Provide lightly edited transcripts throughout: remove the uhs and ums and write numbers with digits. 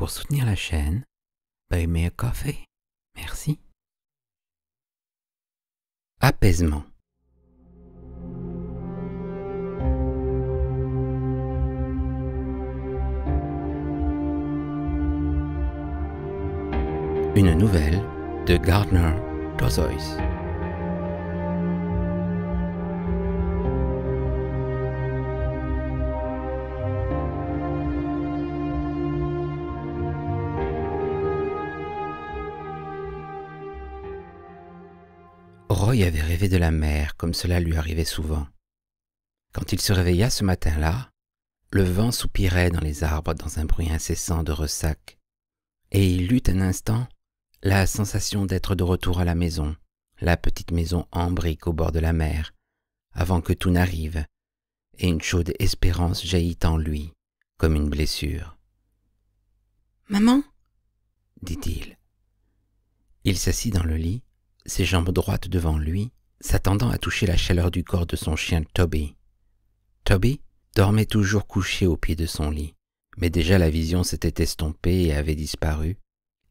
Pour soutenir la chaîne, buy me a coffee. Merci. Apaisement. Une nouvelle de Gardner Dozois. Roy avait rêvé de la mer, comme cela lui arrivait souvent. Quand il se réveilla ce matin-là, le vent soupirait dans les arbres dans un bruit incessant de ressac, et il eut un instant la sensation d'être de retour à la maison, la petite maison en brique au bord de la mer, avant que tout n'arrive, et une chaude espérance jaillit en lui, comme une blessure. « Maman » dit-il. Il s'assit dans le lit, ses jambes droites devant lui, s'attendant à toucher la chaleur du corps de son chien Toby. Toby dormait toujours couché au pied de son lit, mais déjà la vision s'était estompée et avait disparu,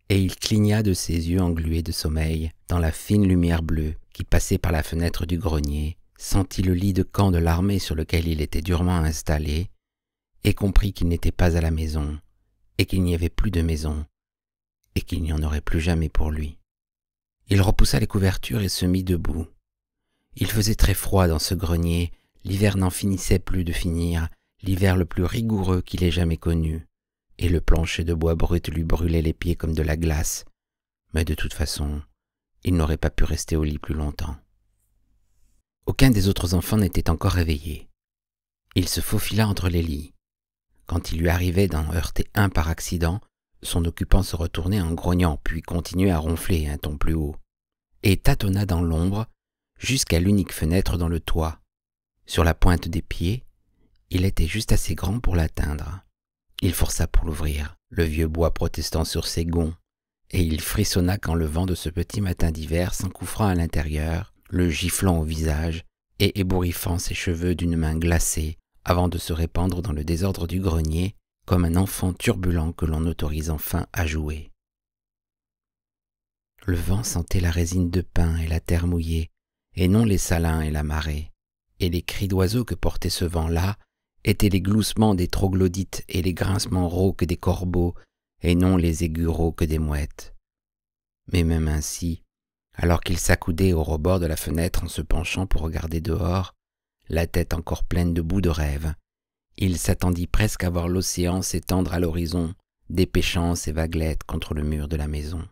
et il cligna de ses yeux englués de sommeil dans la fine lumière bleue qui passait par la fenêtre du grenier, sentit le lit de camp de l'armée sur lequel il était durement installé, et comprit qu'il n'était pas à la maison, et qu'il n'y avait plus de maison, et qu'il n'y en aurait plus jamais pour lui. Il repoussa les couvertures et se mit debout. Il faisait très froid dans ce grenier, l'hiver n'en finissait plus de finir, l'hiver le plus rigoureux qu'il ait jamais connu, et le plancher de bois brut lui brûlait les pieds comme de la glace. Mais de toute façon, il n'aurait pas pu rester au lit plus longtemps. Aucun des autres enfants n'était encore réveillé. Il se faufila entre les lits. Quand il lui arrivait d'en heurter un par accident, son occupant se retournait en grognant, puis continuait à ronfler un ton plus haut, et tâtonna dans l'ombre jusqu'à l'unique fenêtre dans le toit. Sur la pointe des pieds, il était juste assez grand pour l'atteindre. Il força pour l'ouvrir, le vieux bois protestant sur ses gonds, et il frissonna quand le vent de ce petit matin d'hiver s'engouffra à l'intérieur, le giflant au visage et ébouriffant ses cheveux d'une main glacée avant de se répandre dans le désordre du grenier, comme un enfant turbulent que l'on autorise enfin à jouer. Le vent sentait la résine de pin et la terre mouillée, et non les salins et la marée, et les cris d'oiseaux que portait ce vent-là étaient les gloussements des troglodytes et les grincements rauques des corbeaux, et non les aigus rauques des mouettes. Mais même ainsi, alors qu'il s'accoudait au rebord de la fenêtre en se penchant pour regarder dehors, la tête encore pleine de bouts de rêve, il s'attendit presque à voir l'océan s'étendre à l'horizon, dépêchant ses vaguelettes contre le mur de la maison.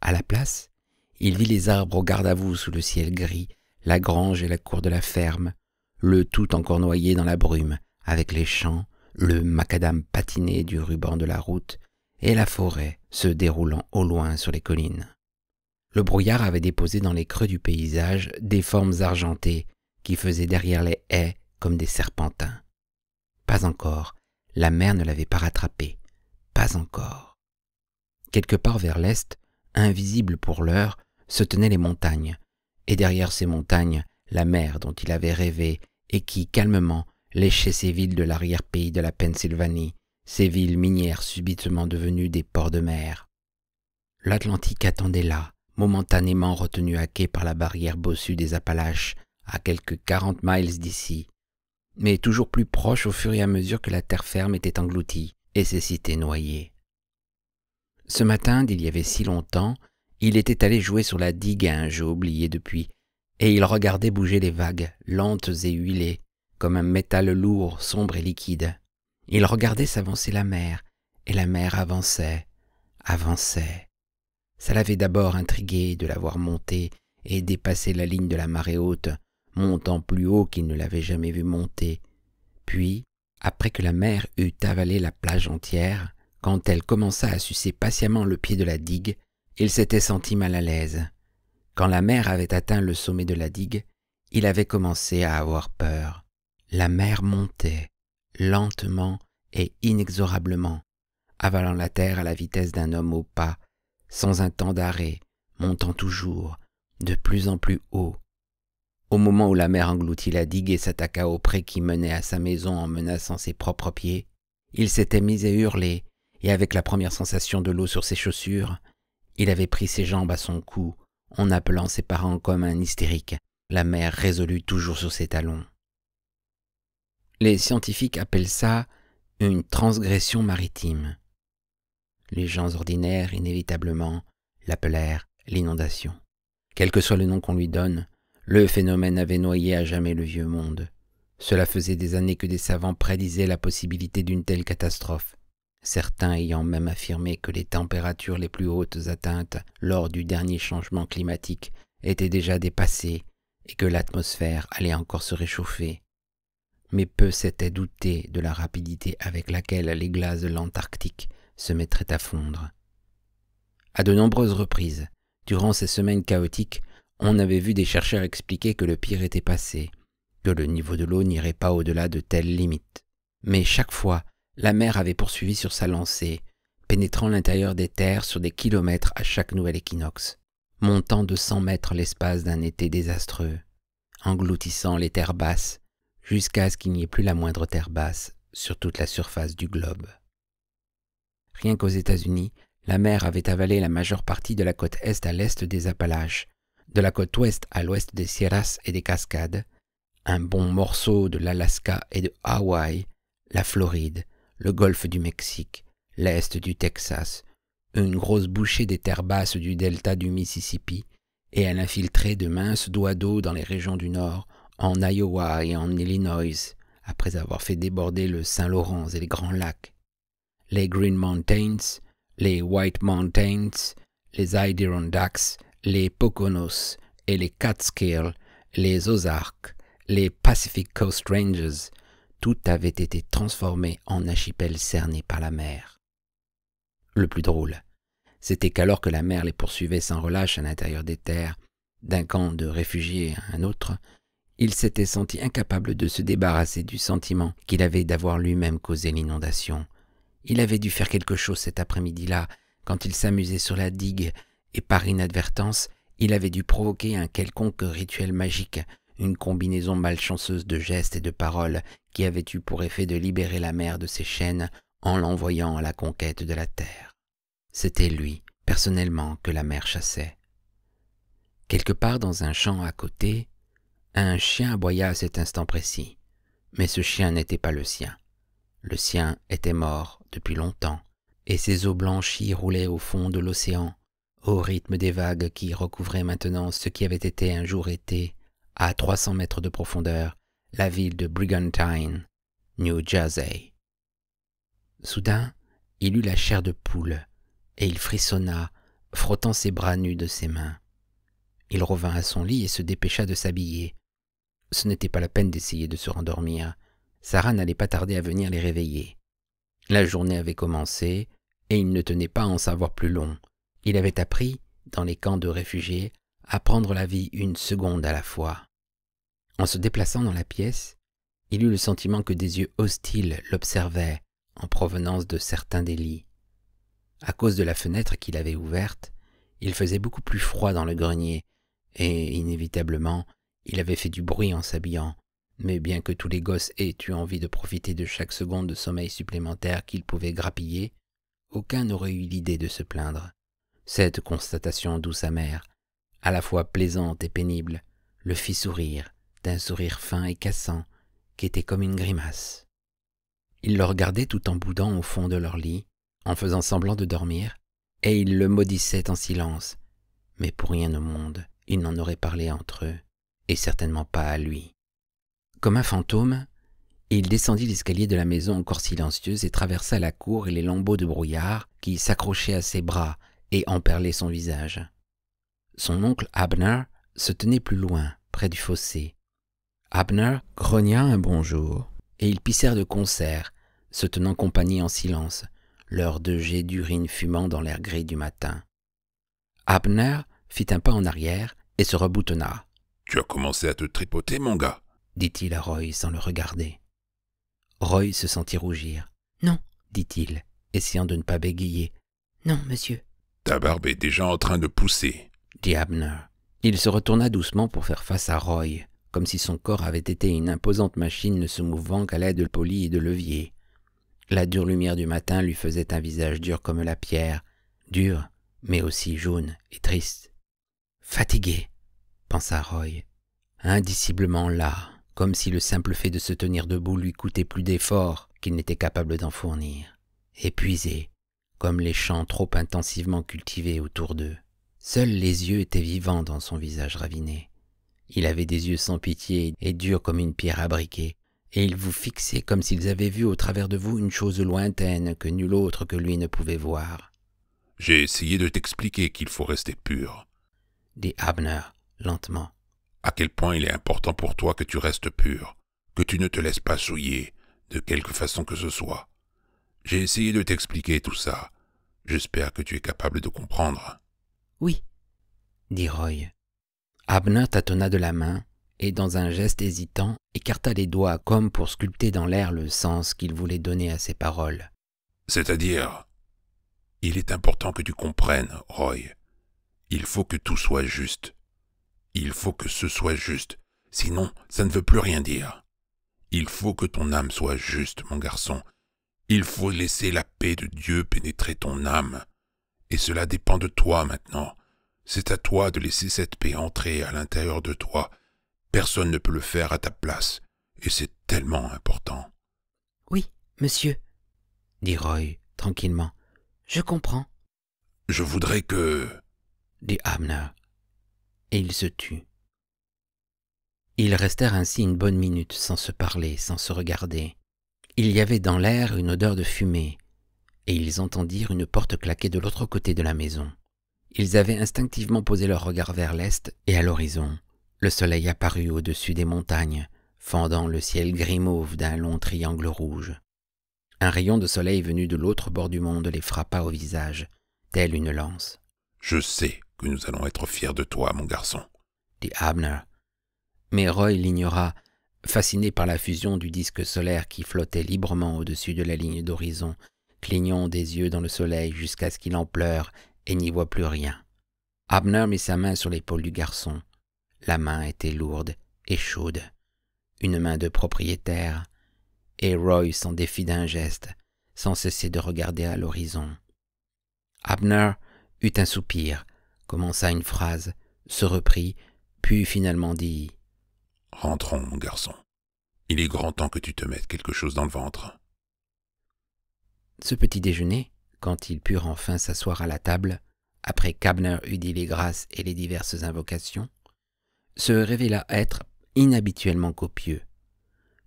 À la place, il vit les arbres au garde-à-vous sous le ciel gris, la grange et la cour de la ferme, le tout encore noyé dans la brume, avec les champs, le macadam patiné du ruban de la route et la forêt se déroulant au loin sur les collines. Le brouillard avait déposé dans les creux du paysage des formes argentées qui faisaient derrière les haies comme des serpentins. Pas encore, la mer ne l'avait pas rattrapé, pas encore. Quelque part vers l'est, invisible pour l'heure, se tenaient les montagnes, et derrière ces montagnes, la mer dont il avait rêvé et qui, calmement, léchait ces villes de l'arrière-pays de la Pennsylvanie, ces villes minières subitement devenues des ports de mer. L'Atlantique attendait là, momentanément retenu à quai par la barrière bossue des Appalaches, à quelque 40 miles d'ici, mais toujours plus proche au fur et à mesure que la terre ferme était engloutie et ses cités noyées. Ce matin, d'il y avait si longtemps, il était allé jouer sur la digue à un jeu oublié depuis, et il regardait bouger les vagues, lentes et huilées, comme un métal lourd, sombre et liquide. Il regardait s'avancer la mer, et la mer avançait, avançait. Ça l'avait d'abord intrigué de la voir monter et dépasser la ligne de la marée haute, montant plus haut qu'il ne l'avait jamais vu monter. Puis, après que la mer eut avalé la plage entière, quand elle commença à sucer patiemment le pied de la digue, il s'était senti mal à l'aise. Quand la mer avait atteint le sommet de la digue, il avait commencé à avoir peur. La mer montait, lentement et inexorablement, avalant la terre à la vitesse d'un homme au pas, sans un temps d'arrêt, montant toujours, de plus en plus haut. Au moment où la mer engloutit la digue et s'attaqua au pré qui menait à sa maison en menaçant ses propres pieds, il s'était mis à hurler, et avec la première sensation de l'eau sur ses chaussures, il avait pris ses jambes à son cou, en appelant ses parents comme un hystérique, la mère résolue toujours sur ses talons. Les scientifiques appellent ça une transgression maritime. Les gens ordinaires, inévitablement, l'appelèrent l'inondation. Quel que soit le nom qu'on lui donne, le phénomène avait noyé à jamais le vieux monde. Cela faisait des années que des savants prédisaient la possibilité d'une telle catastrophe, certains ayant même affirmé que les températures les plus hautes atteintes lors du dernier changement climatique étaient déjà dépassées et que l'atmosphère allait encore se réchauffer. Mais peu s'étaient doutés de la rapidité avec laquelle les glaces de l'Antarctique se mettraient à fondre. À de nombreuses reprises, durant ces semaines chaotiques, on avait vu des chercheurs expliquer que le pire était passé, que le niveau de l'eau n'irait pas au-delà de telles limites. Mais chaque fois, la mer avait poursuivi sur sa lancée, pénétrant l'intérieur des terres sur des kilomètres à chaque nouvel équinoxe, montant de 100 mètres l'espace d'un été désastreux, engloutissant les terres basses, jusqu'à ce qu'il n'y ait plus la moindre terre basse sur toute la surface du globe. Rien qu'aux États-Unis, la mer avait avalé la majeure partie de la côte est à l'est des Appalaches, de la côte ouest à l'ouest des Sierras et des Cascades, un bon morceau de l'Alaska et de Hawaï, la Floride, le golfe du Mexique, l'est du Texas, une grosse bouchée des terres basses du delta du Mississippi, et elle infiltrait de minces doigts d'eau dans les régions du nord, en Iowa et en Illinois, après avoir fait déborder le Saint-Laurent et les Grands Lacs. Les Green Mountains, les White Mountains, les Adirondacks, les Poconos et les Catskills, les Ozarks, les Pacific Coast Ranges, tout avait été transformé en archipel cerné par la mer. Le plus drôle, c'était qu'alors que la mer les poursuivait sans relâche à l'intérieur des terres, d'un camp de réfugiés à un autre, il s'était senti incapable de se débarrasser du sentiment qu'il avait d'avoir lui-même causé l'inondation. Il avait dû faire quelque chose cet après-midi-là, quand il s'amusait sur la digue, et par inadvertance, il avait dû provoquer un quelconque rituel magique, une combinaison malchanceuse de gestes et de paroles qui avait eu pour effet de libérer la mer de ses chaînes en l'envoyant à la conquête de la terre. C'était lui, personnellement, que la mer chassait. Quelque part dans un champ à côté, un chien aboya à cet instant précis, mais ce chien n'était pas le sien. Le sien était mort depuis longtemps, et ses eaux blanchies roulaient au fond de l'océan, au rythme des vagues qui recouvraient maintenant ce qui avait été un jour été, à 300 mètres de profondeur, la ville de Brigantine, New Jersey. Soudain, il eut la chair de poule, et il frissonna, frottant ses bras nus de ses mains. Il revint à son lit et se dépêcha de s'habiller. Ce n'était pas la peine d'essayer de se rendormir. Sarah n'allait pas tarder à venir les réveiller. La journée avait commencé, et il ne tenait pas à en savoir plus long. Il avait appris, dans les camps de réfugiés, à prendre la vie une seconde à la fois. En se déplaçant dans la pièce, il eut le sentiment que des yeux hostiles l'observaient en provenance de certains des lits. À cause de la fenêtre qu'il avait ouverte, il faisait beaucoup plus froid dans le grenier et, inévitablement, il avait fait du bruit en s'habillant, mais bien que tous les gosses aient eu envie de profiter de chaque seconde de sommeil supplémentaire qu'ils pouvaient grappiller, aucun n'aurait eu l'idée de se plaindre. Cette constatation douce amère, à la fois plaisante et pénible, le fit sourire, d'un sourire fin et cassant, qui était comme une grimace. Il le regardait tout en boudant au fond de leur lit, en faisant semblant de dormir, et ils le maudissaient en silence. Mais pour rien au monde, ils n'en auraient parlé entre eux, et certainement pas à lui. Comme un fantôme, il descendit l'escalier de la maison encore silencieuse et traversa la cour et les lambeaux de brouillard qui s'accrochaient à ses bras et emperlaient son visage. Son oncle Abner se tenait plus loin, près du fossé. Abner grogna un bonjour, et ils pissèrent de concert, se tenant compagnie en silence, leurs deux jets d'urine fumant dans l'air gris du matin. Abner fit un pas en arrière et se reboutonna. « Tu as commencé à te tripoter, mon gars » dit-il à Roy sans le regarder. Roy se sentit rougir. « Non » dit-il, essayant de ne pas bégayer. « Non, monsieur. »« Ta barbe est déjà en train de pousser. » dit Abner. Il se retourna doucement pour faire face à Roy, comme si son corps avait été une imposante machine ne se mouvant qu'à l'aide de polies et de leviers. La dure lumière du matin lui faisait un visage dur comme la pierre, dur, mais aussi jaune et triste. « Fatigué !» pensa Roy, indiciblement là, comme si le simple fait de se tenir debout lui coûtait plus d'efforts qu'il n'était capable d'en fournir. Épuisé, comme les champs trop intensivement cultivés autour d'eux. Seuls les yeux étaient vivants dans son visage raviné. Il avait des yeux sans pitié et durs comme une pierre à briquet, et ils vous fixaient comme s'ils avaient vu au travers de vous une chose lointaine que nul autre que lui ne pouvait voir. « J'ai essayé de t'expliquer qu'il faut rester pur, » dit Abner, lentement. « À quel point il est important pour toi que tu restes pur, que tu ne te laisses pas souiller, de quelque façon que ce soit. J'ai essayé de t'expliquer tout ça. J'espère que tu es capable de comprendre. » « Oui, » dit Roy. Abner tâtonna de la main et, dans un geste hésitant, écarta les doigts comme pour sculpter dans l'air le sens qu'il voulait donner à ses paroles. « C'est-à-dire, il est important que tu comprennes, Roy. Il faut que tout soit juste. Il faut que ce soit juste, sinon ça ne veut plus rien dire. Il faut que ton âme soit juste, mon garçon. Il faut laisser la paix de Dieu pénétrer ton âme. Et cela dépend de toi maintenant. C'est à toi de laisser cette paix entrer à l'intérieur de toi. Personne ne peut le faire à ta place, et c'est tellement important. » « Oui, monsieur, » dit Roy, tranquillement. « Je comprends. »« Je voudrais que... » dit Abner. Et il se tut. Ils restèrent ainsi une bonne minute, sans se parler, sans se regarder. Il y avait dans l'air une odeur de fumée, et ils entendirent une porte claquer de l'autre côté de la maison. Ils avaient instinctivement posé leur regard vers l'est et à l'horizon. Le soleil apparut au-dessus des montagnes, fendant le ciel gris mauve d'un long triangle rouge. Un rayon de soleil venu de l'autre bord du monde les frappa au visage, telle une lance. « Je sais que nous allons être fiers de toi, mon garçon, » dit Abner. Mais Roy l'ignora, fasciné par la fusion du disque solaire qui flottait librement au-dessus de la ligne d'horizon, clignant des yeux dans le soleil jusqu'à ce qu'il en pleure et n'y voit plus rien. Abner mit sa main sur l'épaule du garçon. La main était lourde et chaude, une main de propriétaire, et Roy s'en défit d'un geste, sans cesser de regarder à l'horizon. Abner eut un soupir, commença une phrase, se reprit, puis finalement dit « Rentrons, mon garçon. Il est grand temps que tu te mettes quelque chose dans le ventre. » Ce petit déjeuner, quand ils purent enfin s'asseoir à la table, après qu'Abner eut dit les grâces et les diverses invocations, se révéla être inhabituellement copieux.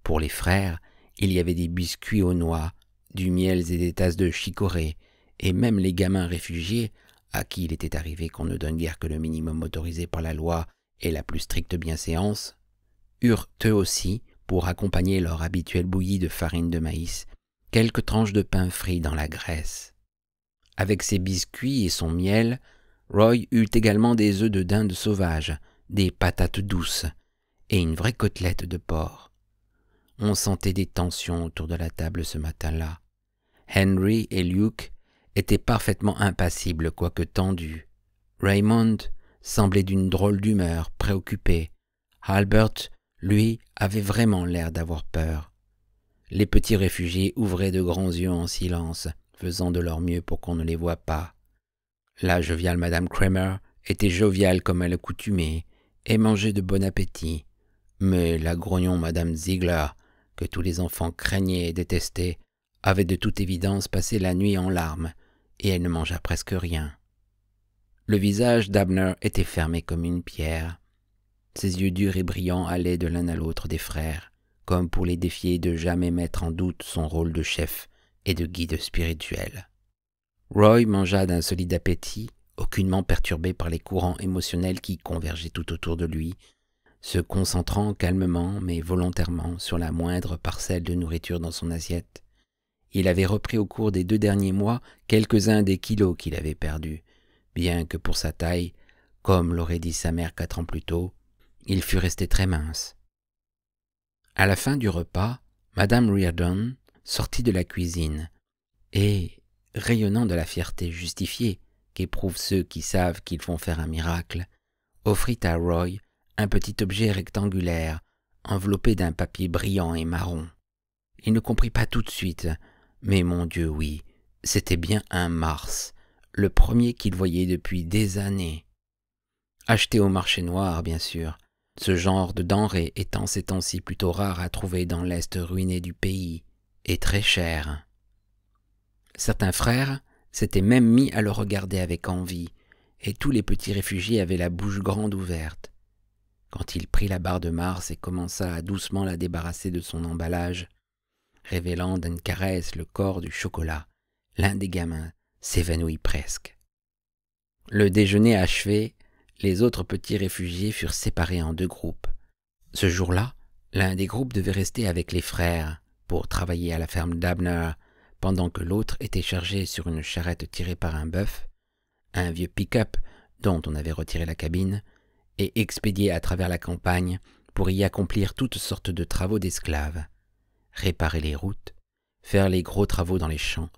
Pour les frères, il y avait des biscuits aux noix, du miel et des tasses de chicorée, et même les gamins réfugiés, à qui il était arrivé qu'on ne donne guère que le minimum autorisé par la loi et la plus stricte bienséance, eurent eux aussi, pour accompagner leur habituelle bouillie de farine de maïs, quelques tranches de pain frit dans la graisse. Avec ses biscuits et son miel, Roy eut également des œufs de dinde sauvage, des patates douces et une vraie côtelette de porc. On sentait des tensions autour de la table ce matin-là. Henry et Luke étaient parfaitement impassibles, quoique tendus. Raymond semblait d'une drôle d'humeur, préoccupé. Albert, lui, avait vraiment l'air d'avoir peur. Les petits réfugiés ouvraient de grands yeux en silence, faisant de leur mieux pour qu'on ne les voie pas. La joviale Madame Kramer était joviale comme à l'accoutumée et mangeait de bon appétit. Mais la grognon Madame Ziegler, que tous les enfants craignaient et détestaient, avait de toute évidence passé la nuit en larmes et elle ne mangea presque rien. Le visage d'Abner était fermé comme une pierre. Ses yeux durs et brillants allaient de l'un à l'autre des frères, comme pour les défier de jamais mettre en doute son rôle de chef et de guide spirituel. Roy mangea d'un solide appétit, aucunement perturbé par les courants émotionnels qui convergeaient tout autour de lui, se concentrant calmement mais volontairement sur la moindre parcelle de nourriture dans son assiette. Il avait repris au cours des 2 derniers mois quelques-uns des kilos qu'il avait perdus, bien que pour sa taille, comme l'aurait dit sa mère 4 ans plus tôt, il fût resté très mince. À la fin du repas, Madame Reardon sortit de la cuisine et, rayonnant de la fierté justifiée qu'éprouvent ceux qui savent qu'ils vont faire un miracle, offrit à Roy un petit objet rectangulaire enveloppé d'un papier brillant et marron. Il ne comprit pas tout de suite, Mais mon Dieu, oui, c'était bien un Mars, le premier qu'il voyait depuis des années. Acheté au marché noir, bien sûr, ce genre de denrées étant ces temps-ci plutôt rare à trouver dans l'est ruiné du pays, et très cher. Certains frères s'étaient même mis à le regarder avec envie, et tous les petits réfugiés avaient la bouche grande ouverte. Quand il prit la barre de Mars et commença à doucement la débarrasser de son emballage, révélant d'une caresse le corps du chocolat, l'un des gamins s'évanouit presque. Le déjeuner achevé, les autres petits réfugiés furent séparés en deux groupes. Ce jour-là, l'un des groupes devait rester avec les frères pour travailler à la ferme d'Abner, pendant que l'autre était chargé sur une charrette tirée par un bœuf, un vieux pick-up dont on avait retiré la cabine, et expédié à travers la campagne pour y accomplir toutes sortes de travaux d'esclaves. Réparer les routes, faire les gros travaux dans les champs,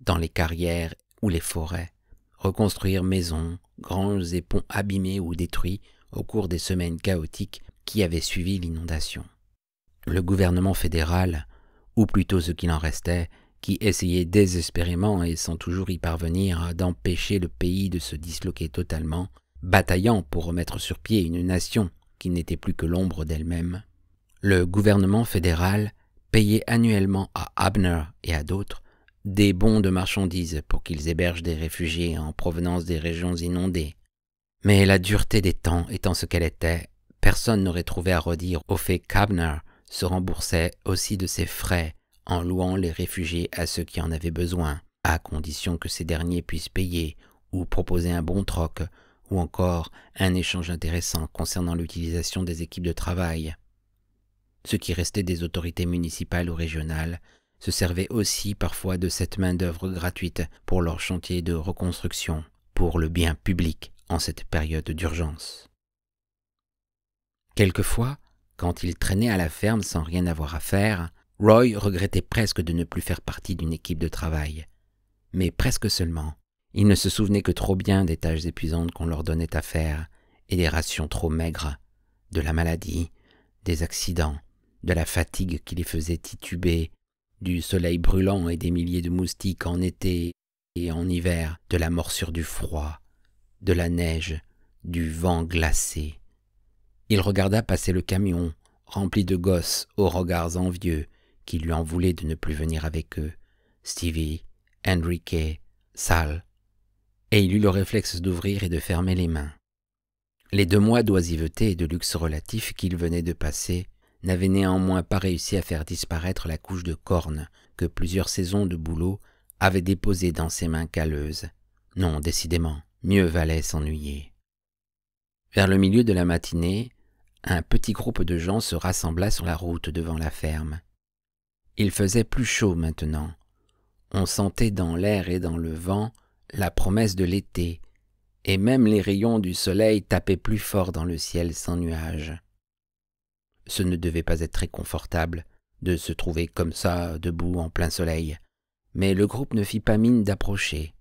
dans les carrières ou les forêts, reconstruire maisons, granges et ponts abîmés ou détruits au cours des semaines chaotiques qui avaient suivi l'inondation. Le gouvernement fédéral, ou plutôt ce qu'il en restait, qui essayait désespérément et sans toujours y parvenir d'empêcher le pays de se disloquer totalement, bataillant pour remettre sur pied une nation qui n'était plus que l'ombre d'elle-même, le gouvernement fédéral payait annuellement à Abner et à d'autres des bons de marchandises pour qu'ils hébergent des réfugiés en provenance des régions inondées. Mais la dureté des temps étant ce qu'elle était, personne n'aurait trouvé à redire au fait qu'Abner se remboursait aussi de ses frais en louant les réfugiés à ceux qui en avaient besoin, à condition que ces derniers puissent payer ou proposer un bon troc ou encore un échange intéressant concernant l'utilisation des équipes de travail. Ce qui restait des autorités municipales ou régionales se servaient aussi parfois de cette main-d'œuvre gratuite pour leurs chantiers de reconstruction, pour le bien public en cette période d'urgence. Quelquefois, quand il traînait à la ferme sans rien avoir à faire, Roy regrettait presque de ne plus faire partie d'une équipe de travail. Mais presque seulement, il ne se souvenait que trop bien des tâches épuisantes qu'on leur donnait à faire et des rations trop maigres, de la maladie, des accidents, de la fatigue qui les faisait tituber, du soleil brûlant et des milliers de moustiques en été et en hiver, de la morsure du froid, de la neige, du vent glacé. Il regarda passer le camion, rempli de gosses aux regards envieux, qui lui en voulaient de ne plus venir avec eux, Stevie, Henrique, Sal, et il eut le réflexe d'ouvrir et de fermer les mains. Les 2 mois d'oisiveté et de luxe relatif qu'il venait de passer n'avaient néanmoins pas réussi à faire disparaître la couche de corne que plusieurs saisons de boulot avaient déposée dans ses mains calleuses. Non, décidément, mieux valait s'ennuyer. Vers le milieu de la matinée, un petit groupe de gens se rassembla sur la route devant la ferme. Il faisait plus chaud maintenant. On sentait dans l'air et dans le vent la promesse de l'été, et même les rayons du soleil tapaient plus fort dans le ciel sans nuages. Ce ne devait pas être très confortable de se trouver comme ça, debout en plein soleil, mais le groupe ne fit pas mine d'approcher.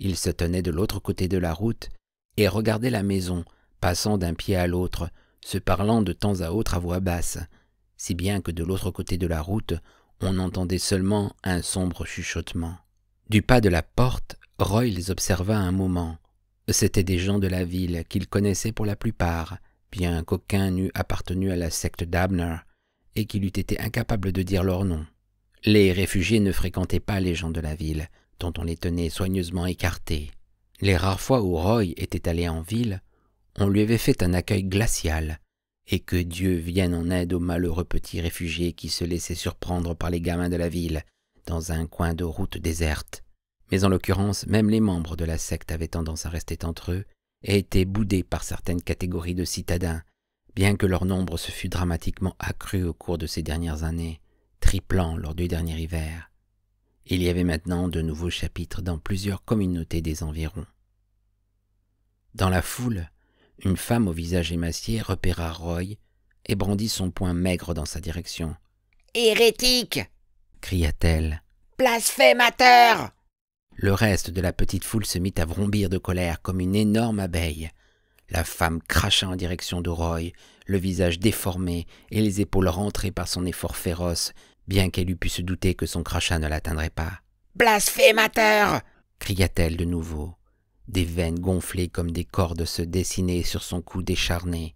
Il se tenait de l'autre côté de la route et regardait la maison, passant d'un pied à l'autre, se parlant de temps à autre à voix basse, si bien que de l'autre côté de la route, on entendait seulement un sombre chuchotement. Du pas de la porte, Roy les observa un moment. C'étaient des gens de la ville qu'il connaissait pour la plupart, bien qu'aucun n'eût appartenu à la secte d'Abner et qu'il eût été incapable de dire leur nom. Les réfugiés ne fréquentaient pas les gens de la ville, dont on les tenait soigneusement écartés. Les rares fois où Roy était allé en ville, on lui avait fait un accueil glacial, et que Dieu vienne en aide aux malheureux petits réfugiés qui se laissaient surprendre par les gamins de la ville dans un coin de route déserte. Mais en l'occurrence, même les membres de la secte avaient tendance à rester entre eux et étaient boudés par certaines catégories de citadins, bien que leur nombre se fût dramatiquement accru au cours de ces dernières années, triplant lors du dernier hiver. Il y avait maintenant de nouveaux chapitres dans plusieurs communautés des environs. Dans la foule, une femme au visage émacié repéra Roy et brandit son poing maigre dans sa direction. « Hérétique !» cria-t-elle. « Blasphémateur !» Le reste de la petite foule se mit à vrombir de colère comme une énorme abeille. La femme cracha en direction de Roy, le visage déformé et les épaules rentrées par son effort féroce, bien qu'elle eût pu se douter que son crachat ne l'atteindrait pas. « Blasphémateur ! » cria-t-elle de nouveau. Des veines gonflées comme des cordes se dessinaient sur son cou décharné.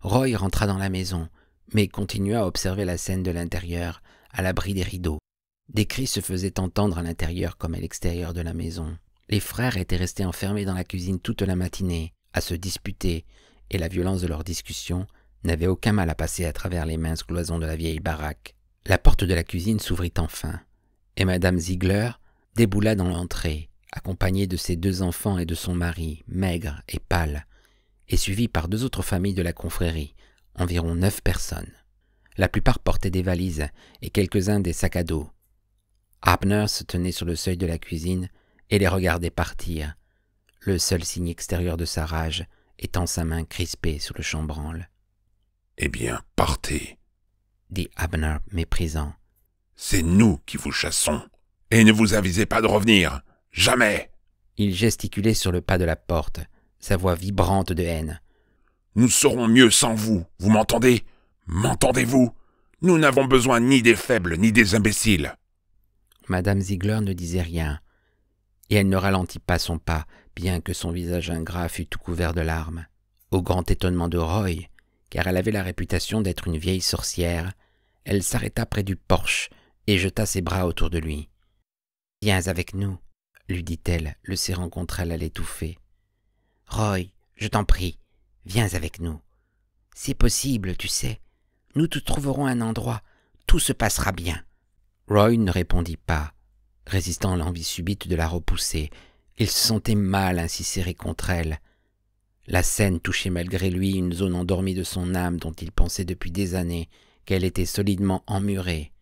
Roy rentra dans la maison, mais continua à observer la scène de l'intérieur, à l'abri des rideaux. Des cris se faisaient entendre à l'intérieur comme à l'extérieur de la maison. Les frères étaient restés enfermés dans la cuisine toute la matinée, à se disputer, et la violence de leur discussion n'avait aucun mal à passer à travers les minces cloisons de la vieille baraque. La porte de la cuisine s'ouvrit enfin, et Madame Ziegler déboula dans l'entrée, accompagnée de ses deux enfants et de son mari, maigre et pâle, et suivie par deux autres familles de la confrérie, environ 9 personnes. La plupart portaient des valises et quelques-uns des sacs à dos. Abner se tenait sur le seuil de la cuisine et les regardait partir, le seul signe extérieur de sa rage étant sa main crispée sur le chambranle. « Eh bien, partez !» dit Abner méprisant. « C'est nous qui vous chassons, et ne vous avisez pas de revenir, jamais !» Il gesticulait sur le pas de la porte, sa voix vibrante de haine. « Nous serons mieux sans vous, vous m'entendez? M'entendez-vous? Nous n'avons besoin ni des faibles ni des imbéciles !» Madame Ziegler ne disait rien, et elle ne ralentit pas son pas, bien que son visage ingrat fût tout couvert de larmes. Au grand étonnement de Roy, car elle avait la réputation d'être une vieille sorcière, elle s'arrêta près du porche et jeta ses bras autour de lui. « Viens avec nous, » lui dit-elle, le serrant contre elle à l'étouffer. « Roy, je t'en prie, viens avec nous. C'est possible, tu sais. Nous te trouverons un endroit, tout se passera bien. » Roy ne répondit pas, résistant à l'envie subite de la repousser. Il se sentait mal ainsi serré contre elle. La scène touchait malgré lui une zone endormie de son âme dont il pensait depuis des années qu'elle était solidement emmurée.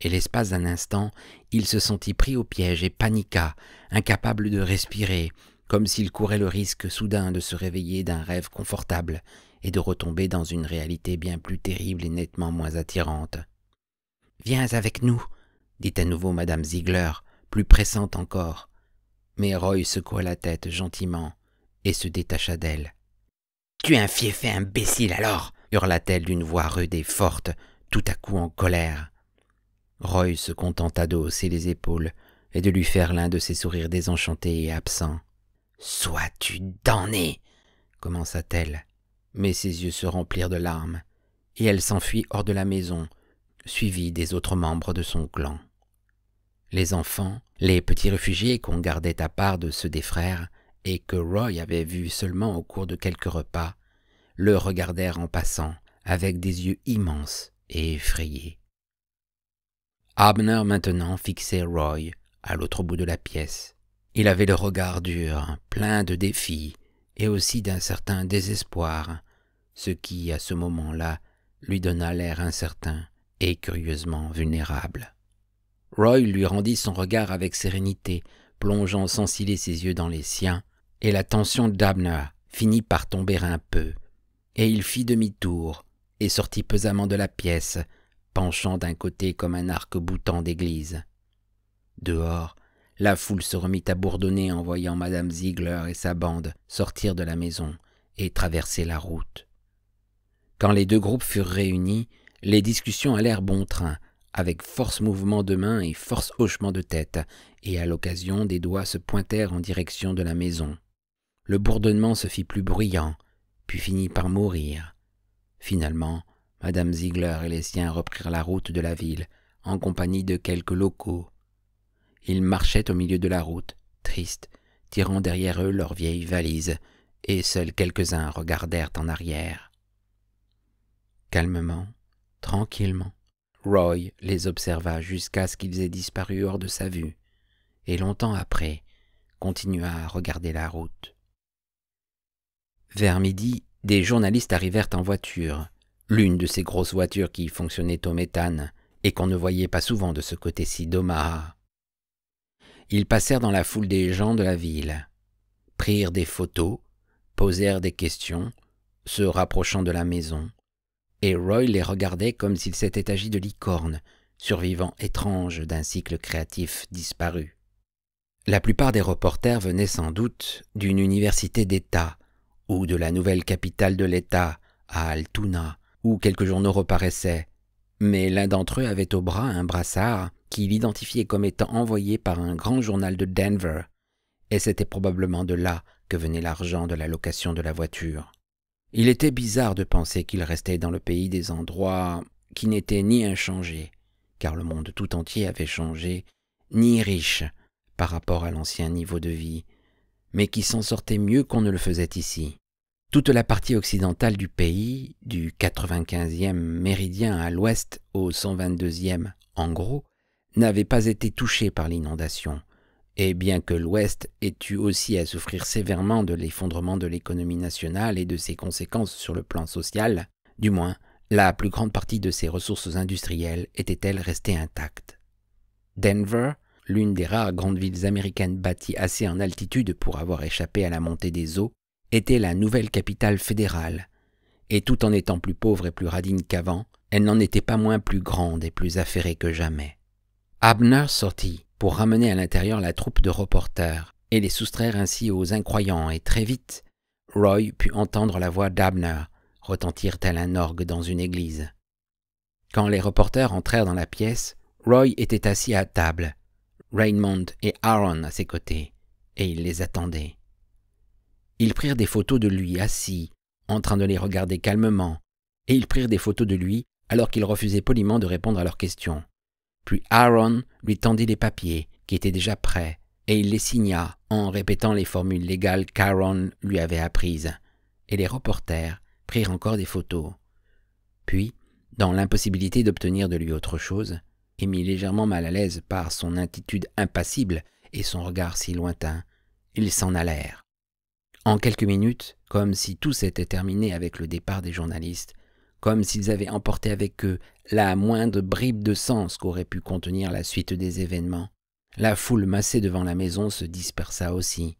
Et l'espace d'un instant, il se sentit pris au piège et paniqua, incapable de respirer, comme s'il courait le risque soudain de se réveiller d'un rêve confortable et de retomber dans une réalité bien plus terrible et nettement moins attirante. « Viens avec nous !» dit à nouveau Madame Ziegler, plus pressante encore. Mais Roy secoua la tête gentiment et se détacha d'elle. « Tu es un fieffé imbécile alors !» hurla-t-elle d'une voix rude et forte, tout à coup en colère. Roy se contenta de hausser les épaules et de lui faire l'un de ses sourires désenchantés et absents. « Sois-tu damné !» commença-t-elle. Mais ses yeux se remplirent de larmes, et elle s'enfuit hors de la maison, suivie des autres membres de son clan. Les enfants, les petits réfugiés qu'on gardait à part de ceux des frères et que Roy avait vus seulement au cours de quelques repas, le regardèrent en passant avec des yeux immenses et effrayés. Abner maintenant fixait Roy à l'autre bout de la pièce. Il avait le regard dur, plein de défis et aussi d'un certain désespoir, ce qui, à ce moment-là, lui donna l'air incertain et curieusement vulnérable. Roy lui rendit son regard avec sérénité, plongeant sans ciller ses yeux dans les siens, et la tension d'Abner finit par tomber un peu, et il fit demi-tour, et sortit pesamment de la pièce, penchant d'un côté comme un arc-boutant d'église. Dehors, la foule se remit à bourdonner en voyant Madame Ziegler et sa bande sortir de la maison et traverser la route. Quand les deux groupes furent réunis, les discussions allèrent bon train, avec force mouvement de main et force hochement de tête, et à l'occasion des doigts se pointèrent en direction de la maison. Le bourdonnement se fit plus bruyant, puis finit par mourir. Finalement, Madame Ziegler et les siens reprirent la route de la ville, en compagnie de quelques locaux. Ils marchaient au milieu de la route, tristes, tirant derrière eux leurs vieilles valises, et seuls quelques-uns regardèrent en arrière. Calmement, tranquillement, Roy les observa jusqu'à ce qu'ils aient disparu hors de sa vue, et longtemps après, continua à regarder la route. Vers midi, des journalistes arrivèrent en voiture, l'une de ces grosses voitures qui fonctionnaient au méthane et qu'on ne voyait pas souvent de ce côté-ci d'Omaha. Ils passèrent dans la foule des gens de la ville, prirent des photos, posèrent des questions, se rapprochant de la maison, et Roy les regardait comme s'il s'était agi de licornes, survivants étranges d'un cycle créatif disparu. La plupart des reporters venaient sans doute d'une université d'État, ou de la nouvelle capitale de l'État, à Altoona, où quelques journaux reparaissaient, mais l'un d'entre eux avait au bras un brassard qu'il identifiait comme étant envoyé par un grand journal de Denver, et c'était probablement de là que venait l'argent de la location de la voiture. Il était bizarre de penser qu'il restait dans le pays des endroits qui n'étaient ni inchangés, car le monde tout entier avait changé, ni riche par rapport à l'ancien niveau de vie, mais qui s'en sortait mieux qu'on ne le faisait ici. Toute la partie occidentale du pays, du 95e méridien à l'ouest au 122e en gros, n'avait pas été touchée par l'inondation, et bien que l'ouest ait eu aussi à souffrir sévèrement de l'effondrement de l'économie nationale et de ses conséquences sur le plan social, du moins, la plus grande partie de ses ressources industrielles était-elle restée intacte. Denver, l'une des rares grandes villes américaines bâties assez en altitude pour avoir échappé à la montée des eaux, était la nouvelle capitale fédérale, et tout en étant plus pauvre et plus radine qu'avant, elle n'en était pas moins plus grande et plus affairée que jamais. Abner sortit pour ramener à l'intérieur la troupe de reporters et les soustraire ainsi aux incroyants, et très vite, Roy put entendre la voix d'Abner retentir tel un orgue dans une église. Quand les reporters entrèrent dans la pièce, Roy était assis à table, Raymond et Aaron à ses côtés, et il les attendait. Ils prirent des photos de lui assis, en train de les regarder calmement, et ils prirent des photos de lui alors qu'il refusait poliment de répondre à leurs questions. Puis Aaron lui tendit les papiers, qui étaient déjà prêts, et il les signa en répétant les formules légales qu'Aaron lui avait apprises, et les reporters prirent encore des photos. Puis, dans l'impossibilité d'obtenir de lui autre chose, et mis légèrement mal à l'aise par son attitude impassible et son regard si lointain, ils s'en allèrent. En quelques minutes, comme si tout s'était terminé avec le départ des journalistes, comme s'ils avaient emporté avec eux la moindre bribe de sens qu'aurait pu contenir la suite des événements, la foule massée devant la maison se dispersa aussi,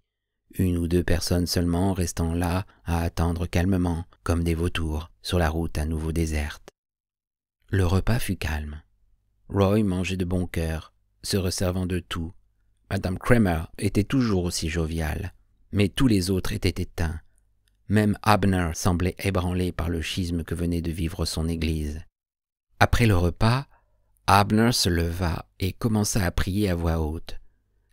une ou deux personnes seulement restant là à attendre calmement, comme des vautours, sur la route à nouveau déserte. Le repas fut calme. Roy mangeait de bon cœur, se resservant de tout. Madame Kramer était toujours aussi joviale, mais tous les autres étaient éteints. Même Abner semblait ébranlé par le schisme que venait de vivre son église. Après le repas, Abner se leva et commença à prier à voix haute.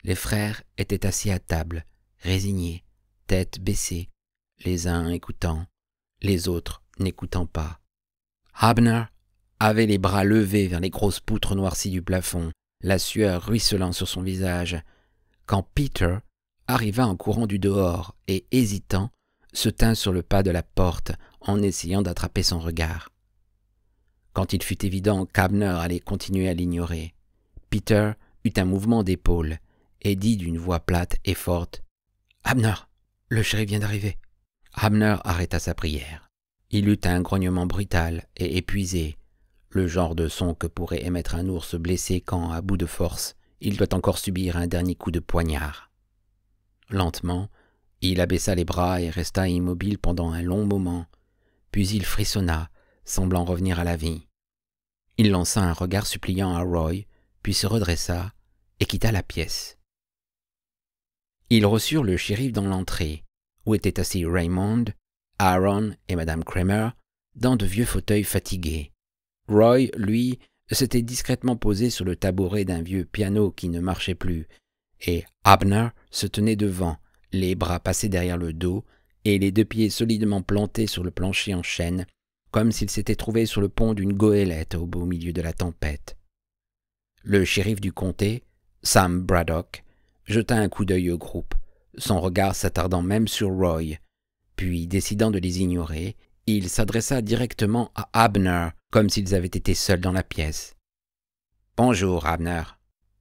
Les frères étaient assis à table, résignés, tête baissée, les uns écoutant, les autres n'écoutant pas. Abner avait les bras levés vers les grosses poutres noircies du plafond, la sueur ruisselant sur son visage, quand Peter arriva en courant du dehors et, hésitant, se tint sur le pas de la porte en essayant d'attraper son regard. Quand il fut évident qu'Abner allait continuer à l'ignorer, Peter eut un mouvement d'épaule et dit d'une voix plate et forte « Abner, le shérif vient d'arriver !» Abner arrêta sa prière. Il eut un grognement brutal et épuisé, le genre de son que pourrait émettre un ours blessé quand, à bout de force, il doit encore subir un dernier coup de poignard. Lentement, il abaissa les bras et resta immobile pendant un long moment, puis il frissonna, semblant revenir à la vie. Il lança un regard suppliant à Roy, puis se redressa et quitta la pièce. Ils reçurent le shérif dans l'entrée, où étaient assis Raymond, Aaron et Madame Kramer, dans de vieux fauteuils fatigués. Roy, lui, s'était discrètement posé sur le tabouret d'un vieux piano qui ne marchait plus, et Abner se tenait devant, les bras passés derrière le dos et les deux pieds solidement plantés sur le plancher en chêne, comme s'il s'était trouvé sur le pont d'une goélette au beau milieu de la tempête. Le shérif du comté, Sam Braddock, jeta un coup d'œil au groupe, son regard s'attardant même sur Roy. Puis, décidant de les ignorer, il s'adressa directement à Abner, comme s'ils avaient été seuls dans la pièce. « Bonjour, Abner, »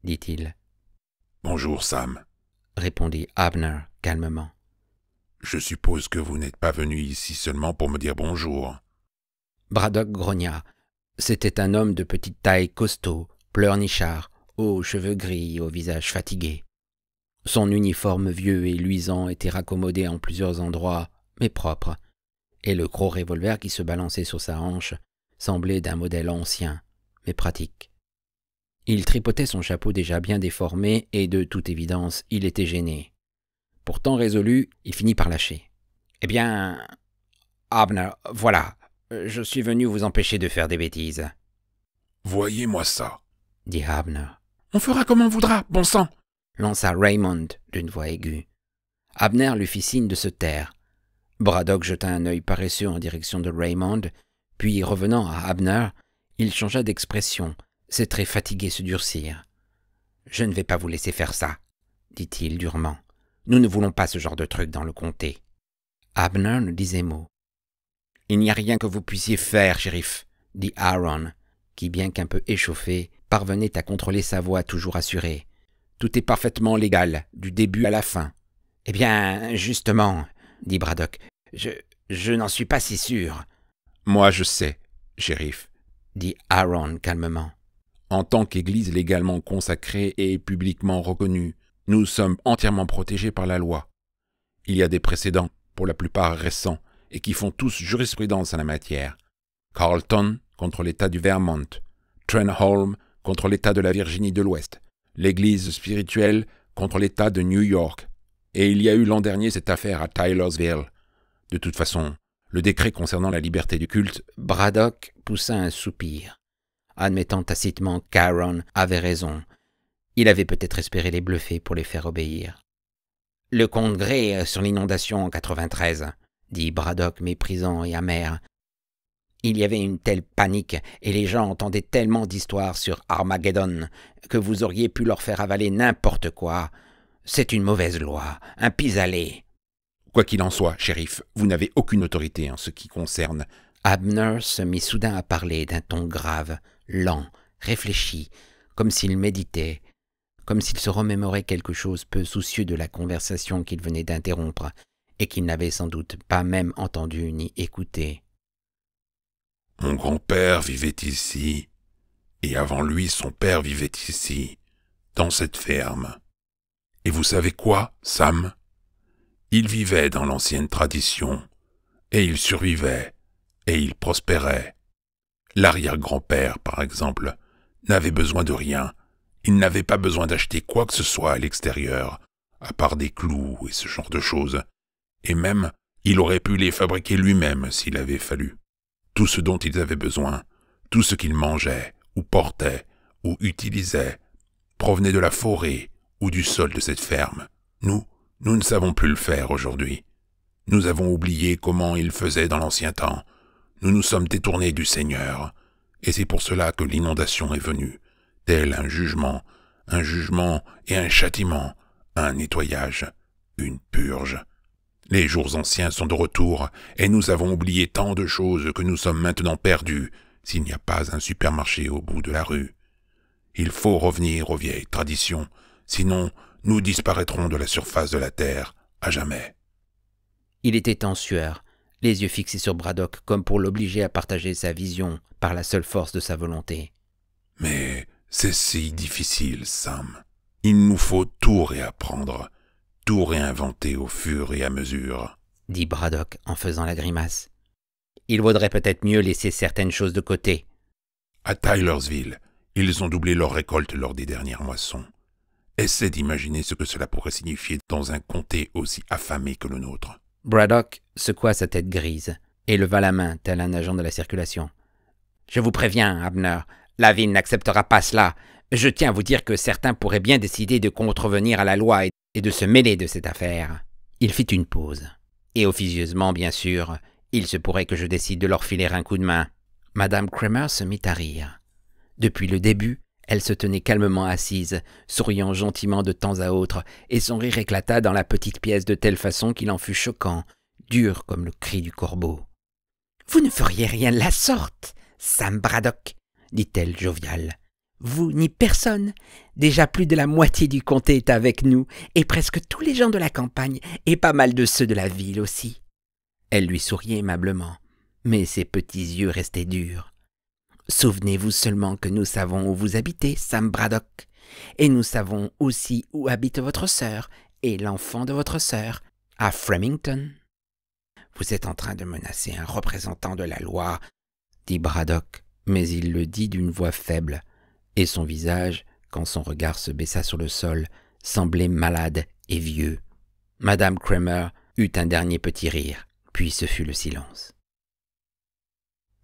dit-il. « Bonjour, Sam, » répondit Abner calmement. « Je suppose que vous n'êtes pas venu ici seulement pour me dire bonjour. » Braddock grogna. C'était un homme de petite taille costaud, pleurnichard, aux cheveux gris et au visage fatigué. Son uniforme vieux et luisant était raccommodé en plusieurs endroits, mais propre, et le gros revolver qui se balançait sur sa hanche semblait d'un modèle ancien, mais pratique. Il tripotait son chapeau déjà bien déformé et, de toute évidence, il était gêné. Pourtant résolu, il finit par lâcher. « Eh bien, Abner, voilà, je suis venu vous empêcher de faire des bêtises. » Voyez-moi ça, dit Abner. On fera comme on voudra, bon sang, lança Raymond d'une voix aiguë. Abner lui fit signe de se taire. Braddock jeta un œil paresseux en direction de Raymond, puis, revenant à Abner, il changea d'expression, ses traits fatigués se durcirent. « Je ne vais pas vous laisser faire ça, » dit-il durement. « Nous ne voulons pas ce genre de truc dans le comté. » Abner ne disait mot. « Il n'y a rien que vous puissiez faire, shérif, » dit Aaron, qui, bien qu'un peu échauffé, parvenait à contrôler sa voix toujours assurée. « Tout est parfaitement légal, du début à la fin. »« Eh bien, justement, » dit Braddock, « je n'en suis pas si sûr. » »« Moi, je sais, shérif, » dit Aaron calmement. « En tant qu'église légalement consacrée et publiquement reconnue, nous sommes entièrement protégés par la loi. Il y a des précédents, pour la plupart récents, et qui font tous jurisprudence en la matière. Carlton contre l'État du Vermont, Trenholm contre l'État de la Virginie de l'Ouest, l'église spirituelle contre l'État de New York. Et il y a eu l'an dernier cette affaire à Tylersville. De toute façon, le décret concernant la liberté du culte... » Braddock poussa un soupir, admettant tacitement qu'Aaron avait raison. Il avait peut-être espéré les bluffer pour les faire obéir. « Le congrès sur l'inondation en 93, » dit Braddock méprisant et amer. « Il y avait une telle panique et les gens entendaient tellement d'histoires sur Armageddon que vous auriez pu leur faire avaler n'importe quoi. C'est une mauvaise loi, un pis-aller. » « Quoi qu'il en soit, shérif, vous n'avez aucune autorité en ce qui concerne... » Abner se mit soudain à parler d'un ton grave, lent, réfléchi, comme s'il méditait, comme s'il se remémorait quelque chose peu soucieux de la conversation qu'il venait d'interrompre et qu'il n'avait sans doute pas même entendu ni écouté. « Mon grand-père vivait ici, et avant lui son père vivait ici, dans cette ferme. Et vous savez quoi, Sam ? Il vivait dans l'ancienne tradition, et il survivait, et il prospérait. L'arrière-grand-père, par exemple, n'avait besoin de rien. Il n'avait pas besoin d'acheter quoi que ce soit à l'extérieur, à part des clous et ce genre de choses. Et même, il aurait pu les fabriquer lui-même s'il avait fallu. Tout ce dont ils avaient besoin, tout ce qu'ils mangeaient, ou portaient, ou utilisaient, provenait de la forêt ou du sol de cette ferme. Nous ne savons plus le faire aujourd'hui. Nous avons oublié comment il faisait dans l'ancien temps. Nous nous sommes détournés du Seigneur. Et c'est pour cela que l'inondation est venue, tel un jugement et un châtiment, un nettoyage, une purge. Les jours anciens sont de retour, et nous avons oublié tant de choses que nous sommes maintenant perdus s'il n'y a pas un supermarché au bout de la rue. Il faut revenir aux vieilles traditions, sinon... nous disparaîtrons de la surface de la terre à jamais. » Il était en sueur, les yeux fixés sur Braddock comme pour l'obliger à partager sa vision par la seule force de sa volonté. « Mais c'est si difficile, Sam. Il nous faut tout réapprendre, tout réinventer au fur et à mesure, » dit Braddock en faisant la grimace. « Il vaudrait peut-être mieux laisser certaines choses de côté. » À Tylersville, ils ont doublé leur récolte lors des dernières moissons. Essaie d'imaginer ce que cela pourrait signifier dans un comté aussi affamé que le nôtre. » Braddock secoua sa tête grise et leva la main tel un agent de la circulation. « Je vous préviens, Abner, la ville n'acceptera pas cela. Je tiens à vous dire que certains pourraient bien décider de contrevenir à la loi et de se mêler de cette affaire. » Il fit une pause. « Et officieusement, bien sûr, il se pourrait que je décide de leur filer un coup de main. » Madame Kramer se mit à rire. Depuis le début, elle se tenait calmement assise, souriant gentiment de temps à autre, et son rire éclata dans la petite pièce de telle façon qu'il en fut choquant, dur comme le cri du corbeau. « Vous ne feriez rien de la sorte, Sam Braddock, » dit-elle joviale. « Vous ni personne. Déjà plus de la moitié du comté est avec nous, et presque tous les gens de la campagne, et pas mal de ceux de la ville aussi. » Elle lui souriait aimablement, mais ses petits yeux restaient durs. « Souvenez-vous seulement que nous savons où vous habitez, Sam Braddock, et nous savons aussi où habite votre sœur et l'enfant de votre sœur, à Fremington. » « Vous êtes en train de menacer un représentant de la loi, » dit Braddock, mais il le dit d'une voix faible, et son visage, quand son regard se baissa sur le sol, semblait malade et vieux. Madame Kramer eut un dernier petit rire, puis ce fut le silence.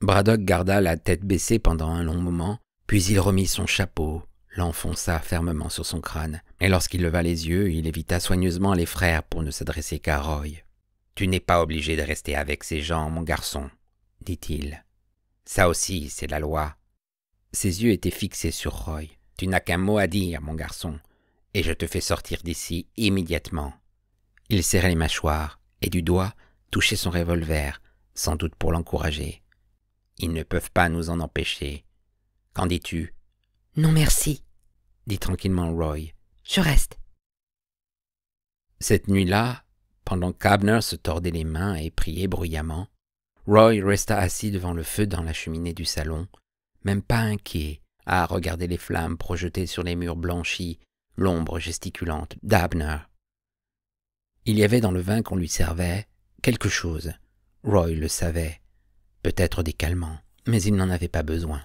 Braddock garda la tête baissée pendant un long moment, Puis il remit son chapeau, l'enfonça fermement sur son crâne, et lorsqu'il leva les yeux, il évita soigneusement les frères pour ne s'adresser qu'à Roy. « Tu n'es pas obligé de rester avec ces gens, mon garçon, » dit-il. « Ça aussi, c'est la loi. » Ses yeux étaient fixés sur Roy. « Tu n'as qu'un mot à dire, mon garçon, et je te fais sortir d'ici immédiatement. » Il serrait les mâchoires et du doigt touchait son revolver, sans doute pour l'encourager. « Ils ne peuvent pas nous en empêcher. Qu'en dis-tu »« Non merci, » dit tranquillement Roy. « Je reste. » Cette nuit-là, pendant qu'Abner se tordait les mains et priait bruyamment, Roy resta assis devant le feu dans la cheminée du salon, même pas inquiet, à regarder les flammes projetées sur les murs blanchis, l'ombre gesticulante d'Abner. Il y avait dans le vin qu'on lui servait quelque chose, Roy le savait, peut-être des calmants, mais il n'en avait pas besoin.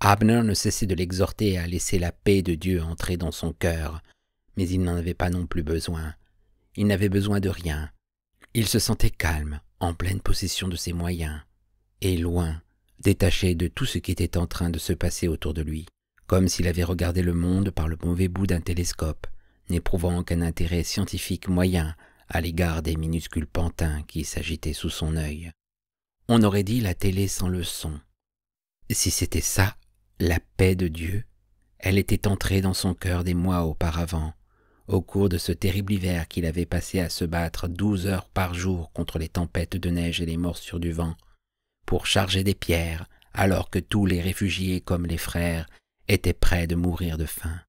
Abner ne cessait de l'exhorter à laisser la paix de Dieu entrer dans son cœur, mais il n'en avait pas non plus besoin. Il n'avait besoin de rien. Il se sentait calme, en pleine possession de ses moyens, et loin, détaché de tout ce qui était en train de se passer autour de lui, comme s'il avait regardé le monde par le mauvais bout d'un télescope, n'éprouvant qu'un intérêt scientifique moyen à l'égard des minuscules pantins qui s'agitaient sous son œil. On aurait dit la télé sans le son. Si c'était ça, la paix de Dieu, elle était entrée dans son cœur des mois auparavant, au cours de ce terrible hiver qu'il avait passé à se battre 12 heures par jour contre les tempêtes de neige et les morsures du vent, pour charger des pierres, alors que tous les réfugiés comme les frères étaient près de mourir de faim.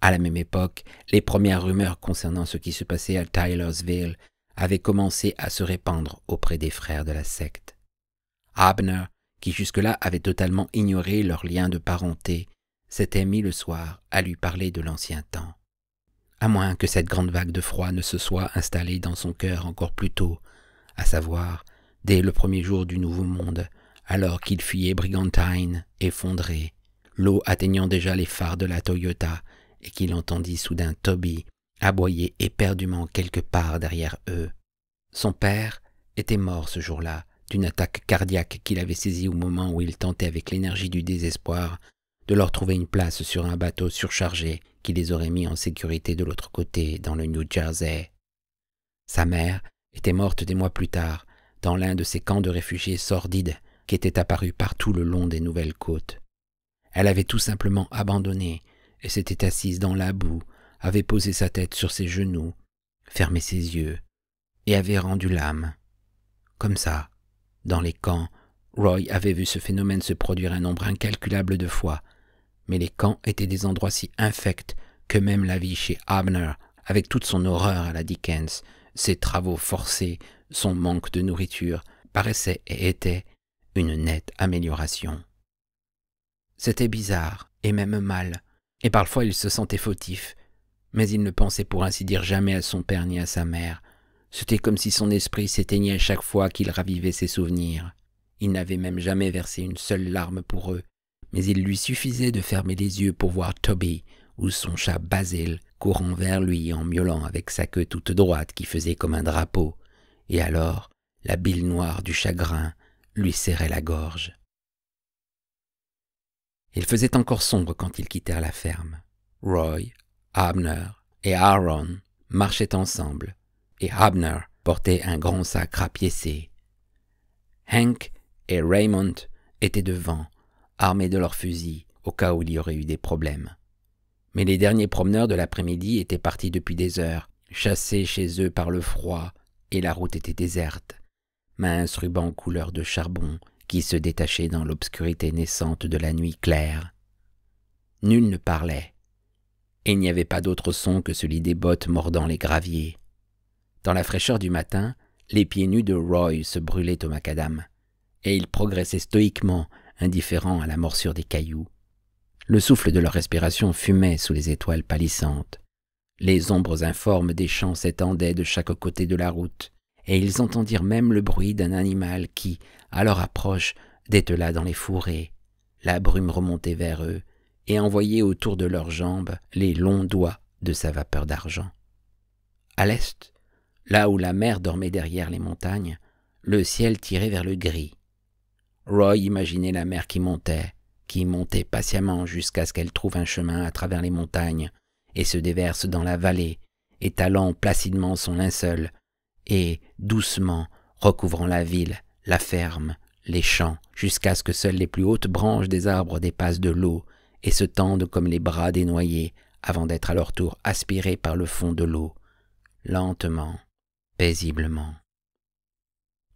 À la même époque, les premières rumeurs concernant ce qui se passait à Tylersville avaient commencé à se répandre auprès des frères de la secte. Abner, qui jusque-là avait totalement ignoré leur lien de parenté, s'était mis le soir à lui parler de l'ancien temps. À moins que cette grande vague de froid ne se soit installée dans son cœur encore plus tôt, à savoir dès le premier jour du Nouveau Monde, alors qu'il fuyait Brigantine, effondré, l'eau atteignant déjà les phares de la Toyota, et qu'il entendit soudain Toby aboyer éperdument quelque part derrière eux. Son père était mort ce jour-là, d'une attaque cardiaque qu'il avait saisie au moment où il tentait avec l'énergie du désespoir de leur trouver une place sur un bateau surchargé qui les aurait mis en sécurité de l'autre côté, dans le New Jersey. Sa mère était morte des mois plus tard, dans l'un de ces camps de réfugiés sordides qui étaient apparus partout le long des nouvelles côtes. Elle avait tout simplement abandonné et s'était assise dans la boue, avait posé sa tête sur ses genoux, fermé ses yeux et avait rendu l'âme. Comme ça, dans les camps, Roy avait vu ce phénomène se produire un nombre incalculable de fois, mais les camps étaient des endroits si infects que même la vie chez Abner, avec toute son horreur à la Dickens, ses travaux forcés, son manque de nourriture, paraissait et était une nette amélioration. C'était bizarre, et même mal, et parfois il se sentait fautif, mais il ne pensait pour ainsi dire jamais à son père ni à sa mère. C'était comme si son esprit s'éteignait chaque fois qu'il ravivait ses souvenirs. Il n'avait même jamais versé une seule larme pour eux, mais il lui suffisait de fermer les yeux pour voir Toby, ou son chat Basil, courant vers lui en miaulant avec sa queue toute droite qui faisait comme un drapeau, et alors la bile noire du chagrin lui serrait la gorge. Il faisait encore sombre quand ils quittèrent la ferme. Roy, Abner et Aaron marchaient ensemble, et Abner portait un grand sac rapiécé. Hank et Raymond étaient devant, armés de leurs fusils, au cas où il y aurait eu des problèmes. Mais les derniers promeneurs de l'après-midi étaient partis depuis des heures, chassés chez eux par le froid, et la route était déserte. Mince ruban couleur de charbon qui se détachait dans l'obscurité naissante de la nuit claire. Nul ne parlait, et il n'y avait pas d'autre son que celui des bottes mordant les graviers. Dans la fraîcheur du matin, les pieds nus de Roy se brûlaient au macadam, et il progressait stoïquement, indifférent à la morsure des cailloux. Le souffle de leur respiration fumait sous les étoiles pâlissantes. Les ombres informes des champs s'étendaient de chaque côté de la route, et ils entendirent même le bruit d'un animal qui, à leur approche, détela dans les fourrés. La brume remontait vers eux et envoyait autour de leurs jambes les longs doigts de sa vapeur d'argent. À l'est, là où la mer dormait derrière les montagnes, le ciel tirait vers le gris. Roy imaginait la mer qui montait, qui montait patiemment jusqu'à ce qu'elle trouve un chemin à travers les montagnes et se déverse dans la vallée, étalant placidement son linceul et, doucement, recouvrant la ville, la ferme, les champs, jusqu'à ce que seules les plus hautes branches des arbres dépassent de l'eau et se tendent comme les bras des noyés avant d'être à leur tour aspirés par le fond de l'eau, lentement, paisiblement.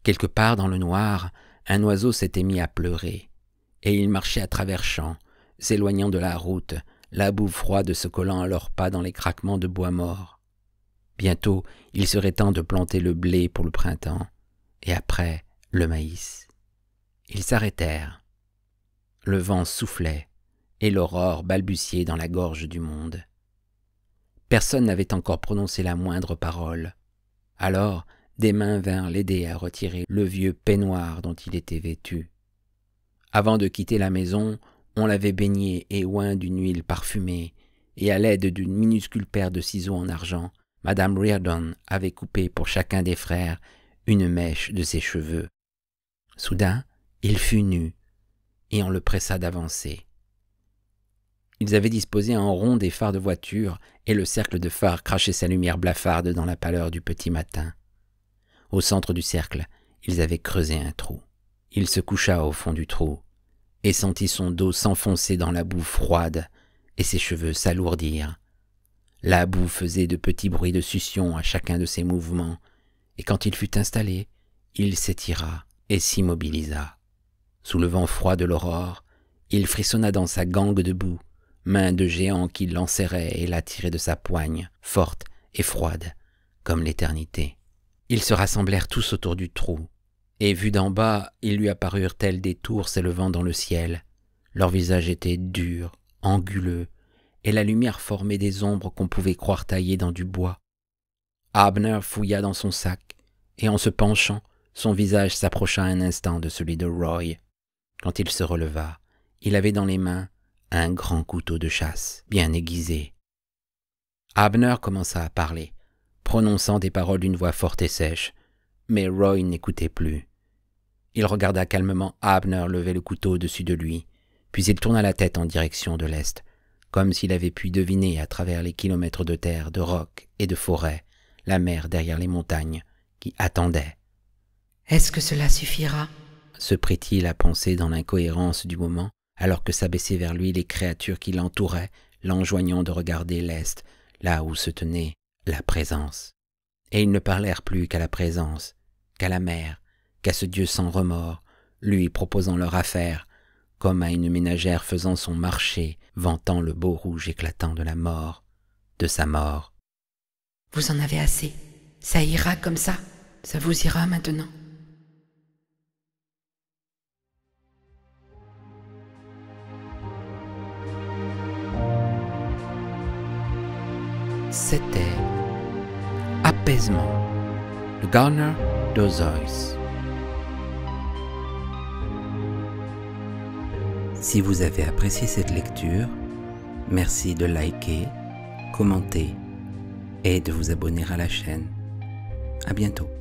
Quelque part dans le noir, un oiseau s'était mis à pleurer, et ils marchaient à travers champs, s'éloignant de la route, la boue froide se collant à leurs pas dans les craquements de bois morts. Bientôt, il serait temps de planter le blé pour le printemps, et après, le maïs. Ils s'arrêtèrent. Le vent soufflait, et l'aurore balbutiait dans la gorge du monde. Personne n'avait encore prononcé la moindre parole. Alors, des mains vinrent l'aider à retirer le vieux peignoir dont il était vêtu. Avant de quitter la maison, on l'avait baigné et oint d'une huile parfumée, et à l'aide d'une minuscule paire de ciseaux en argent, Madame Reardon avait coupé pour chacun des frères une mèche de ses cheveux. Soudain, il fut nu, et on le pressa d'avancer. Ils avaient disposé en rond des phares de voiture, et le cercle de phares crachait sa lumière blafarde dans la pâleur du petit matin. Au centre du cercle, ils avaient creusé un trou. Il se coucha au fond du trou et sentit son dos s'enfoncer dans la boue froide et ses cheveux s'alourdir. La boue faisait de petits bruits de succion à chacun de ses mouvements, et quand il fut installé, il s'étira et s'immobilisa. Sous le vent froid de l'aurore, il frissonna dans sa gangue de boue, main de géant qui l'enserrait et l'attirait de sa poigne, forte et froide, comme l'éternité. Ils se rassemblèrent tous autour du trou, et vus d'en bas, ils lui apparurent tels des tours s'élevant dans le ciel. Leur visage était dur, anguleux, et la lumière formait des ombres qu'on pouvait croire taillées dans du bois. Abner fouilla dans son sac, et en se penchant, son visage s'approcha un instant de celui de Roy. Quand il se releva, il avait dans les mains un grand couteau de chasse, bien aiguisé. Abner commença à parler, prononçant des paroles d'une voix forte et sèche, mais Roy n'écoutait plus. Il regarda calmement Abner lever le couteau au-dessus de lui, puis il tourna la tête en direction de l'est, comme s'il avait pu deviner à travers les kilomètres de terre, de rocs et de forêts, la mer derrière les montagnes, qui attendait. « Est-ce que cela suffira ?» se prit-il à penser dans l'incohérence du moment, alors que s'abaissaient vers lui les créatures qui l'entouraient, l'enjoignant de regarder l'est, là où se tenait la présence. Et ils ne parlèrent plus qu'à la présence, qu'à la mer, qu'à ce Dieu sans remords, lui proposant leur affaire, comme à une ménagère faisant son marché, vantant le beau rouge éclatant de la mort, de sa mort. « Vous en avez assez, ça ira comme ça vous ira maintenant. » C'était Apaisement de Gardner Dozois. Si vous avez apprécié cette lecture, merci de liker, commenter et de vous abonner à la chaîne. À bientôt.